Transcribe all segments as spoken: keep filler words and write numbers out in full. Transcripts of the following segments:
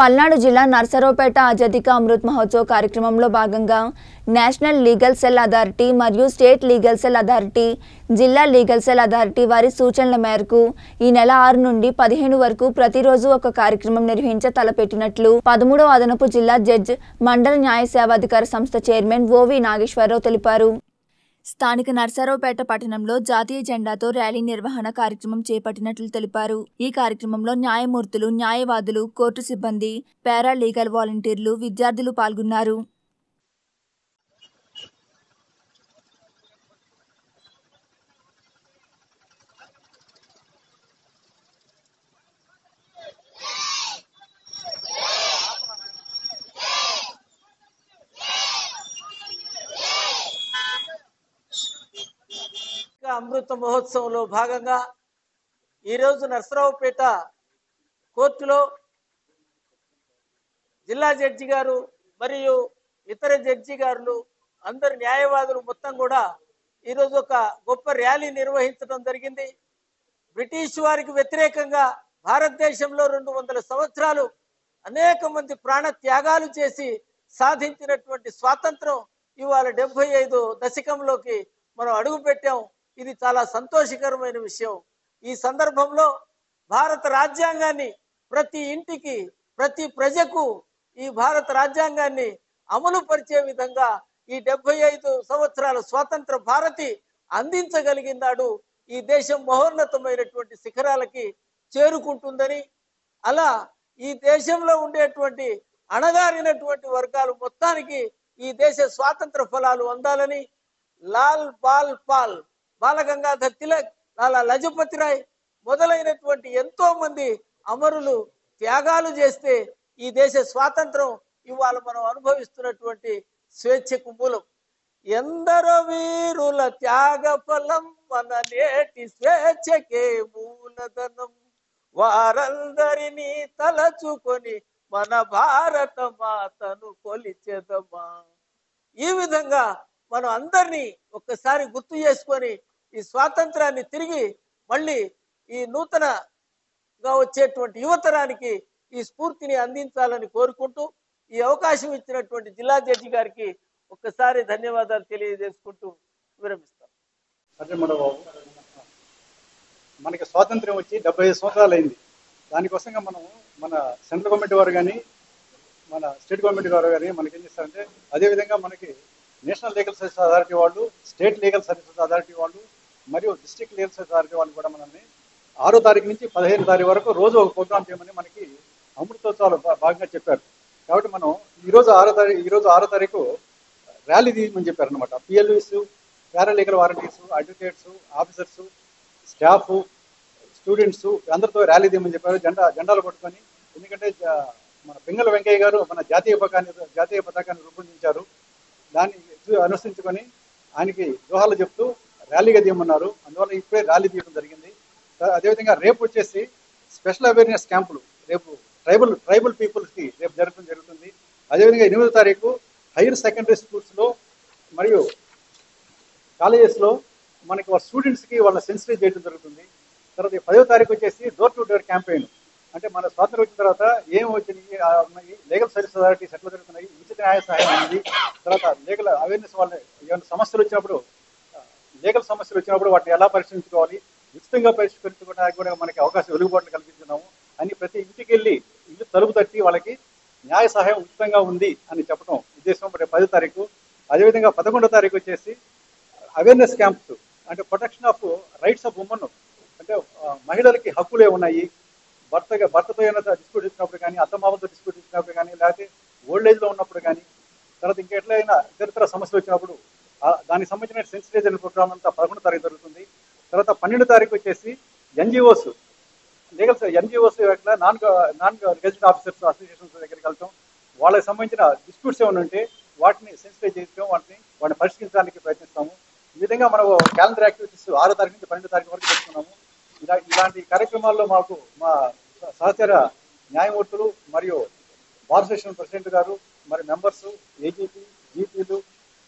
పల్నాడు జిల్లా నరసరావుపేట అజాదికా అమృత మహోత్సవ్ కార్యక్రమంలో భాగంగా నేషనల్ లీగల్ సెల్ అథారిటీ మరియు స్టేట్ లీగల్ సెల్ అథారిటీ, జిల్లా లీగల్ సెల్ అథారిటీ వారి సూచనల మేరకు ఈ నెల ఆరు నుండి పదిహేను వరకు ప్రతిరోజు ఒక కార్యక్రమం నిర్వహించ తలపెట్టినట్లు పదమూడవ అదనపు జిల్లా జడ్జ్, మండల న్యాయ సేవాధికార సంస్థ చైర్మన్ ఓవి నాగేశ్వరరావు తెలిపారు. స్థానిక నరసరావుపేట పట్టణంలో జాతీయ జెండాతో ర్యాలీ నిర్వహణ కార్యక్రమం చేపట్టినట్లు తెలిపారు. ఈ కార్యక్రమంలో న్యాయమూర్తులు, న్యాయవాదులు, కోర్టు సిబ్బంది, పారాలీగల్ వాలంటీర్లు, విద్యార్థులు పాల్గొన్నారు. అమృత మహోత్సవంలో భాగంగా ఈరోజు నరసరావుపేట కోర్టులో జిల్లా జడ్జి గారు మరియు ఇతర జడ్జి గారులు, అందరు న్యాయవాదులు మొత్తం కూడా ఈరోజు ఒక గొప్ప ర్యాలీ నిర్వహించడం జరిగింది. బ్రిటిష్ వారికి వ్యతిరేకంగా భారతదేశంలో రెండు వందల సంవత్సరాలు అనేక మంది ప్రాణ త్యాగాలు చేసి సాధించినటువంటి స్వాతంత్రం ఇవాళ డెబ్బై ఐదు దశకంలోకి మనం అడుగు పెట్టాం. ఇది చాలా సంతోషకరమైన విషయం. ఈ సందర్భంలో భారత రాజ్యాంగాన్ని ప్రతి ఇంటికి, ప్రతి ప్రజకు ఈ భారత రాజ్యాంగాన్ని అమలు పరిచే విధంగా ఈ డెబ్బై ఐదు సంవత్సరాల స్వాతంత్ర భారతి అందించగలిగినాడు ఈ దేశం మహోన్నతమైనటువంటి శిఖరాలకి చేరుకుంటుందని, అలా ఈ దేశంలో ఉండేటువంటి అణగారినటువంటి వర్గాలు మొత్తానికి ఈ దేశ స్వాతంత్ర ఫలాలు అందాలని లాల్ బాల్ పాల్, బాలగంగాధర్ తిలక్, లాలా లజపతి రాయ్ మొదలైనటువంటి ఎంతో మంది అమరులు త్యాగాలు చేస్తే ఈ దేశ స్వాతంత్రం ఇవాళ మనం అనుభవిస్తున్నటువంటి స్వేచ్ఛకు మూలం. ఎందరో వీరుల త్యాగ ఫలం మన నేటి స్వేచ్ఛకే మూలధనం. వారందరినీ తలచుకొని మన భారత మాతను కొలిచెదమా. ఈ విధంగా మనం అందరినీ ఒక్కసారి గుర్తు చేసుకొని ఈ స్వాతంత్రాన్ని తిరిగి మళ్ళీ ఈ నూతనగా వచ్చేటువంటి యువతరానికి ఈ స్ఫూర్తిని అందించాలని కోరుకుంటూ ఈ అవకాశం ఇచ్చినటువంటి జిల్లా జడ్జి గారికి ఒక్కసారి ధన్యవాదాలు తెలియజేసుకుంటూ విరమిస్తాం. మనకి స్వాతంత్రం వచ్చి డెబ్బై ఐదు సంవత్సరాలు అయింది. దానికోసంగా మనం మన సెంట్రల్ గవర్నమెంట్ వారు కానీ, మన స్టేట్ గవర్నమెంట్ వారు కానీ మనకి ఏం చేస్తారంటే, అదేవిధంగా మనకి నేషనల్ లీగల్ సర్వీసెస్ అథారిటీ వాళ్ళు, స్టేట్ లీగల్ సర్వీసెస్ అథారిటీ వాళ్ళు మరియు డిస్ట్రిక్ట్ లీగల్ సర్వీసెస్ అథారిటీ వాళ్ళు కూడా మనల్ని ఆరో తారీఖు నుంచి పదిహేను తారీఖు వరకు రోజు ఒక ప్రోగ్రాం చేయమని మనకి అమృతోత్సవాలు భాగంగా చెప్పారు. కాబట్టి మనం ఈరోజు ఆరో తారీఖు ఈరోజు ఆరో తారీఖు ర్యాలీ తీయమని చెప్పారు అనమాట. PLEs, paralegal volunteers, advocates, officers, staff, students అందరితో ర్యాలీ తీయమని చెప్పారు. జెండా జెండాలు పట్టుకొని, ఎందుకంటే మన పింగళ వెంకయ్య గారు మన జాతీయ పతాకాన్ని జాతీయ పతాకాన్ని రూపొందించారు. దాన్ని అనుసరించుకొని ఆయనకి దోహాలు చెప్తూ ర్యాలీగా తీయమన్నారు. అందువల్ల ఇప్పుడే ర్యాలీ తీయడం జరిగింది. అదేవిధంగా రేపు వచ్చేసి స్పెషల్ అవేర్నెస్ క్యాంపులు రేపు ట్రైబల్ ట్రైబల్ పీపుల్స్కి రేపు జరగడం జరుగుతుంది. అదేవిధంగా ఎనిమిదో తారీఖు హైయర్ సెకండరీ స్కూల్స్లో మరియు కాలేజెస్లో మనకి వాళ్ళ స్టూడెంట్స్కి వాళ్ళ సెన్సిటైజ్ చేయడం జరుగుతుంది. తర్వాత పదో తారీఖు వచ్చేసి డోర్ టు డోర్ క్యాంపెయిన్, అంటే మన స్వాతంత్రం వచ్చిన తర్వాత ఏం వచ్చినాయి, లీగల్ సర్వీస్ అథారిటీస్ ఎట్లా జరుగుతున్నాయి, ఉచిత న్యాయ సహాయం అనేది, తర్వాత లీగల్ అవేర్నెస్ వల్ల ఏమైనా సమస్యలు వచ్చినప్పుడు, లీగల్ సమస్యలు వచ్చినప్పుడు వాటిని ఎలా పరిష్కరించుకోవాలి, ఉచితంగా పరిష్కరించుకోవడానికి కూడా మనకి అవకాశం, వెలుగుబాట్లు కల్పించున్నాము అని ప్రతి ఇంటికి వెళ్ళి ఇల్లు తలుపు తట్టి వాళ్ళకి న్యాయ సహాయం ఉచితంగా ఉంది అని చెప్పడం ఉద్దేశం పదో తారీఖు. అదేవిధంగా పదకొండో తారీఖు వచ్చేసి అవేర్నెస్ క్యాంప్స్, అంటే protection of rights of women, అంటే మహిళలకి హక్కులే ఉన్నాయి, భర్తగా భర్తతో ఏమైనా డిస్ప్యూట్ ఇచ్చినప్పుడు కానీ, అత్తమామతో డిస్ప్యూట్ ఇచ్చినప్పుడు కానీ, లేకపోతే ఓల్డ్ ఏజ్లో ఉన్నప్పుడు కానీ, తర్వాత ఇంకా ఎట్లయినా ఇతరితర సమస్యలు వచ్చినప్పుడు దానికి సంబంధించిన సెన్సిటైజేషన్ ప్రోగ్రామ్ అంతా పదకొండు తారీఖు జరుగుతుంది. తర్వాత పన్నెండు తారీఖు వచ్చేసి ఎన్జిఓస్, లీగల్ ఎన్జిఓస్ యొక్క non non resident officers associations దగ్గరికి వెళ్తాం. వాళ్ళకి సంబంధించిన డిస్ప్యూట్స్ ఏమైనా ఉంటే వాటిని సెన్సిటైజ్ చేయడం, వాటిని వాటిని పరిష్కరించడానికి ప్రయత్నిస్తాము. ఈ విధంగా మనం క్యాలెండర్ యాక్టివిటీస్ ఆరో తారీఖు నుంచి పన్నెండు తారీఖు వరకు చేస్తున్నాము. ఇలా ఇలాంటి కార్యక్రమాల్లో మాకు మా సహచర న్యాయమూర్తులు మరియు బార్ అసోసియేషన్ ప్రెసిడెంట్ గారు, మరి మెంబర్స్, ఏజీపీ, జీపీలు,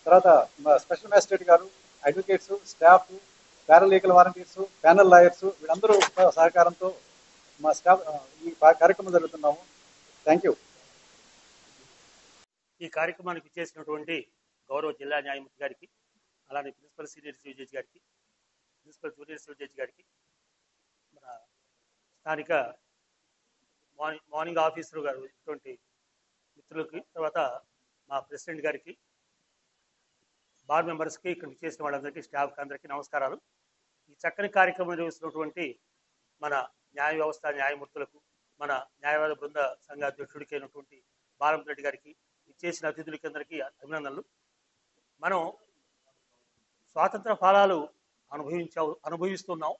తర్వాత మా స్పెషల్ మ్యాజిస్ట్రేట్ గారు, advocates, staff, paralegal volunteers, panel lawyers వీళ్ళందరూ సహకారంతో మా స్టాఫ్ ఈ కార్యక్రమం జరుగుతున్నాము. Thank you. ఈ కార్యక్రమానికి ఇచ్చేసినటువంటి గౌరవ జిల్లా న్యాయమూర్తి గారికి, అలానే ప్రిన్సిపల్ సీనియర్ సివిల్ జడ్జి గారికి, ప్రిన్సిపల్ జూనియర్ సివిల్ జడ్జి గారికి, మన స్థానిక మార్నింగ్ మార్నింగ్ ఆఫీసర్ గారు ఇటువంటి మిత్రులకి, తర్వాత మా ప్రెసిడెంట్ గారికి, బార్ మెంబర్స్కి, ఇక్కడికి చేసిన వాళ్ళందరికీ, స్టాఫ్కి అందరికీ నమస్కారాలు. ఈ చక్కని కార్యక్రమం నిర్వహిస్తున్నటువంటి మన న్యాయ వ్యవస్థ న్యాయమూర్తులకు, మన న్యాయవాద బృంద సంఘ అధ్యక్షుడికి అయినటువంటి బాలం రెడ్డి గారికి, ఇచ్చేసిన అతిథులకి అందరికీ అభినందనలు. మనం స్వాతంత్ర ఫలాలు అనుభవించా అనుభవిస్తున్నాం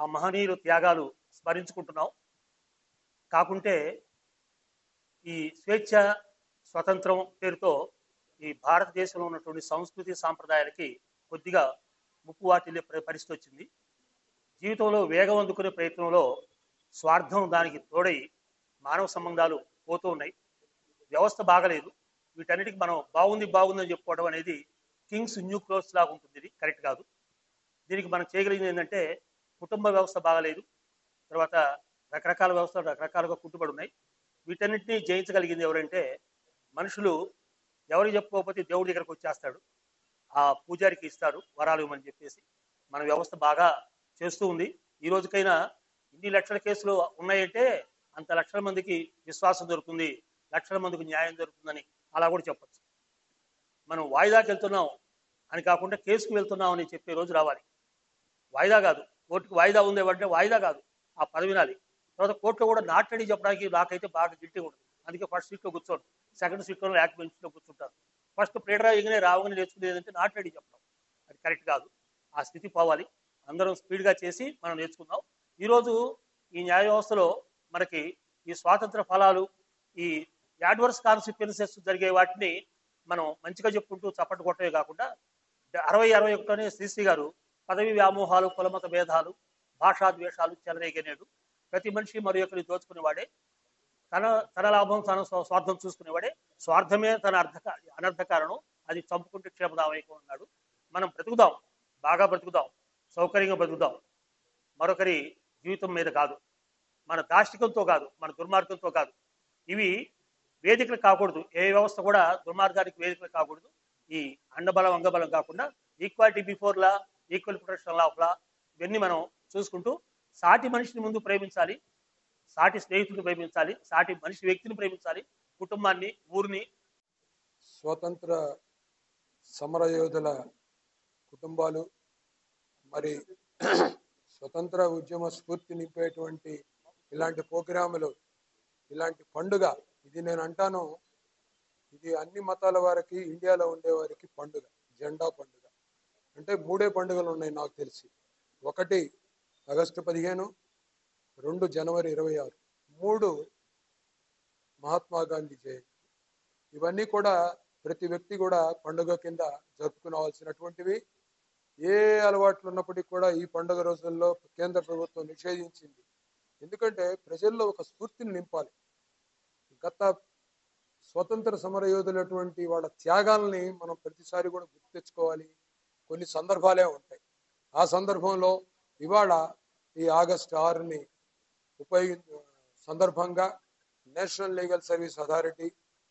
ఆ మహనీయుల త్యాగాలు స్మరించుకుంటున్నాం. కాకుంటే ఈ స్వేచ్ఛ స్వతంత్రం పేరుతో ఈ భారతదేశంలో ఉన్నటువంటి సంస్కృతి సాంప్రదాయాలకి కొద్దిగా ముప్పు వాటిల్లే పరిస్థితి వచ్చింది. జీవితంలో వేగం అందుకునే ప్రయత్నంలో స్వార్థం దానికి తోడై మానవ సంబంధాలు పోతూ ఉన్నాయి. వ్యవస్థ బాగలేదు. వీటన్నిటికి మనం బాగుంది బాగుందని చెప్పుకోవడం అనేది కింగ్స్ న్యూ క్లోత్స్ లాగా ఉంటుంది. ఇది కరెక్ట్ కాదు. దీనికి మనం చేయగలిగింది ఏంటంటే, కుటుంబ వ్యవస్థ బాగలేదు, తర్వాత రకరకాల వ్యవస్థలు రకరకాలుగా కుట్టుబడి ఉన్నాయి. వీటన్నిటినీ జయించగలిగింది ఎవరంటే, మనుషులు ఎవరికి చెప్పుకోకపోతే దేవుడి దగ్గరకు వచ్చేస్తాడు, ఆ పూజారికి ఇస్తారు వరాలు అని చెప్పేసి. మన వ్యవస్థ బాగా చేస్తూ ఉంది. ఈ రోజుకైనా ఇన్ని లక్షల కేసులు ఉన్నాయంటే అంత లక్షల మందికి విశ్వాసం దొరుకుతుంది, లక్షల మందికి న్యాయం దొరుకుతుందని అలా కూడా చెప్పచ్చు. మనం వాయిదాకి వెళ్తున్నాం అని కాకుండా కేసుకు వెళ్తున్నాం అని చెప్పే రోజు రావాలి. వాయిదా కాదు, కోర్టుకు వాయిదా ఉంది అంటే వాయిదా కాదు, ఆ పద వినాలి. తర్వాత కోర్టులో కూడా నాటని చెప్పడానికి నాకైతే బాగా గిల్టీ ఉంటుంది. అందుకే ఫస్ట్ సీట్లో కూర్చోండి, సెకండ్ సీట్లో యాక్ బెంచ్లో కూర్చుంటారు. ఫస్ట్ ప్లేటరా ఎగినే రావగానే నేర్చుకునేది ఏంటంటే నాట్ రెడీ చెప్పడం. అది కరెక్ట్ కాదు. ఆ స్థితి పోవాలి. అందరం స్పీడ్గా చేసి మనం నేర్చుకుందాం. ఈరోజు ఈ న్యాయ వ్యవస్థలో మనకి ఈ స్వాతంత్ర ఫలాలు, ఈ యాడ్వర్స్ కాన్సిక్వెన్సెస్ జరిగే వాటిని మనం మంచిగా చెప్పుకుంటూ చప్పట్లు కొట్టమే కాకుండా, అరవై అరవై ఒకటోనే శ్రీశ్రీ గారు పదవి వ్యామోహాలు, కులమత భేదాలు, భాషాద్వేషాలు చెలరేగనేడు, ప్రతి మనిషి మరి ఒకరిని దోచుకునేవాడే, తన తన లాభం తన స్వార్థం చూసుకునేవాడే, స్వార్థమే తన అర్థక అనర్థకారణం, అది చంపుకుంటే క్షేమదామైకం అన్నాడు. మనం బ్రతుకుదాం, బాగా బ్రతుకుదాం, సౌకర్యంగా బ్రతుకుదాం, మరొకరి జీవితం మీద కాదు, మన దాష్టికంతో కాదు, మన దుర్మార్గంతో కాదు. ఇవి వేదికలు కాకూడదు. ఏ వ్యవస్థ కూడా దుర్మార్గానికి వేదికలు కాకూడదు. ఈ అండబలం అంగబలం కాకుండా equality before law, equal protection law of law, ఇవన్నీ మనం చూసుకుంటూ సాటి మనిషిని ముందు ప్రేమించాలి, సాటి స్నేహితుడిని ప్రేమించాలి, సాటి మనిషి వ్యక్తిని ప్రేమించాలి, కుటుంబాన్ని, ఊరిని. స్వతంత్ర సమరయోధుల కుటుంబాలు, మరి స్వతంత్ర ఉద్యమ స్ఫూర్తి నింపేటువంటి ఇలాంటి ప్రోగ్రాములు, ఇలాంటి పండుగ, ఇది నేను అంటాను, ఇది అన్ని మతాల వారికి, ఇండియాలో ఉండేవారికి పండుగ, జెండా పండుగ. అంటే మూడే పండుగలు ఉన్నాయి నాకు తెలిసి. ఒకటి ఆగస్టు పదిహేను, రెండు జనవరి ఇరవై ఆరు, మూడు మహాత్మా గాంధీ జయంతి. ఇవన్నీ కూడా ప్రతి వ్యక్తి కూడా పండుగ కింద జరుపుకోవాల్సినటువంటివి. ఏ అలవాట్లు ఉన్నప్పటికీ కూడా ఈ పండుగ రోజుల్లో కేంద్ర ప్రభుత్వం నిషేధించింది. ఎందుకంటే ప్రజల్లో ఒక స్ఫూర్తిని నింపాలి. గత స్వతంత్ర సమరయోధులటువంటి వాళ్ళ త్యాగాలని మనం ప్రతిసారి కూడా గుర్తు తెచ్చుకోవాలి. కొన్ని సందర్భాలే ఉంటాయి. ఆ సందర్భంలో ఇవాళ ఈ ఆగస్టు ఆరుని ఉపయోగి సందర్భంగా నేషనల్ లీగల్ సర్వీస్ అథారిటీ,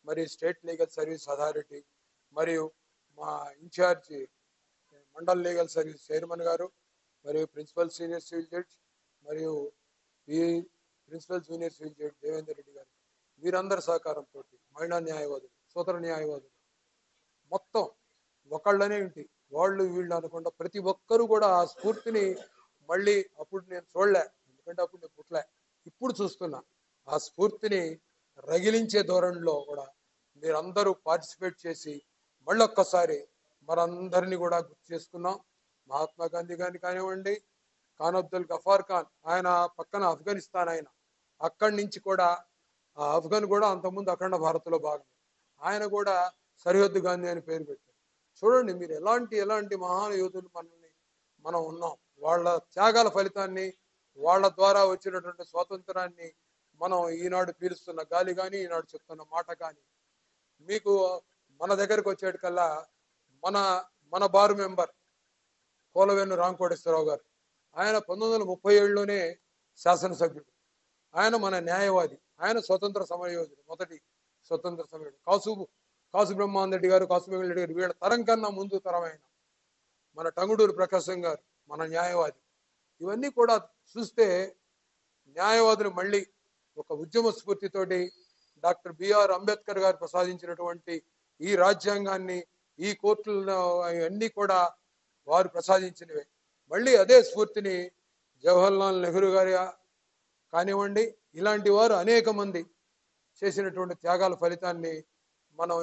మరియు స్టేట్ లీగల్ సర్వీస్ అథారిటీ, మరియు మా incharge mandal legal service chairman గారు, మరియు ప్రిన్సిపల్ సీనియర్ సివిల్ జడ్జ్, మరియు ఈ principal junior civil judge Devender Reddy గారు, వీరందరి సహకారంతో మహిళా న్యాయవాదులు, సోదర న్యాయవాదులు, మొత్తం ఒకళ్ళనే ఏంటి వాళ్ళు వీళ్ళు అనుకుండా ప్రతి ఒక్కరూ కూడా ఆ స్ఫూర్తిని మళ్ళీ అప్పుడు నేను చూడలే, ఎందుకంటే అప్పుడు నేను పుట్టలే, ఇప్పుడు చూస్తున్నా. ఆ స్ఫూర్తిని రగిలించే ధోరణిలో కూడా మీరందరూ పార్టిసిపేట్ చేసి మళ్ళొక్కసారి మనందరినీ కూడా గుర్తు చేసుకున్నాం. మహాత్మా గాంధీ గారిని కానివ్వండి, ఖాన్ అబ్దుల్ గఫార్ ఖాన్, ఆయన పక్కన ఆఫ్ఘనిస్తాన్, ఆయన అక్కడి నుంచి కూడా ఆ ఆఫ్ఘన్ కూడా అంతకుముందు అఖండ భారత్లో భాగం, ఆయన కూడా సరిహద్దు గాంధీ అని పేరు పెట్టారు. చూడండి మీరు ఎలాంటి ఎలాంటి మహాయోధులు మనల్ని మనం ఉన్నాం. వాళ్ళ త్యాగాల ఫలితాన్ని, వాళ్ళ ద్వారా వచ్చినటువంటి స్వాతంత్రాన్ని మనం ఈనాడు పీలుస్తున్న గాలి కానీ, ఈనాడు చెప్తున్న మాట కానీ, మీకు మన దగ్గరకు వచ్చేటికల్లా మన మన బారు మెంబర్ కోలవేణు రామకోటేశ్వరరావు గారు, ఆయన పంతొమ్మిది వందల ముప్పై ఏడులోనే శాసనసభ్యుడు, ఆయన మన న్యాయవాది, ఆయన స్వతంత్ర సమరయోధుడు, మొదటి స్వతంత్ర సమరయోధుడు. కాసు కాసు బ్రహ్మానంద రెడ్డి గారు, కాసు వెంకటరెడ్డి గారు వీళ్ళ తరం కన్నా ముందు తరమైన మన టంగుటూరి ప్రకాశం గారు మన న్యాయవాది. ఇవన్నీ కూడా చూస్తే న్యాయవాదులు మళ్ళీ ఒక ఉద్యమ స్ఫూర్తితోటి డాక్టర్ బిఆర్ అంబేద్కర్ గారు ప్రసాదించినటువంటి ఈ రాజ్యాంగాన్ని, ఈ కోర్టులను అన్నీ కూడా వారు ప్రసాదించినవే. మళ్ళీ అదే స్ఫూర్తిని జవహర్లాల్ నెహ్రూ గారి కానివ్వండి, ఇలాంటి వారు అనేక మంది చేసినటువంటి త్యాగాల ఫలితాన్ని మనం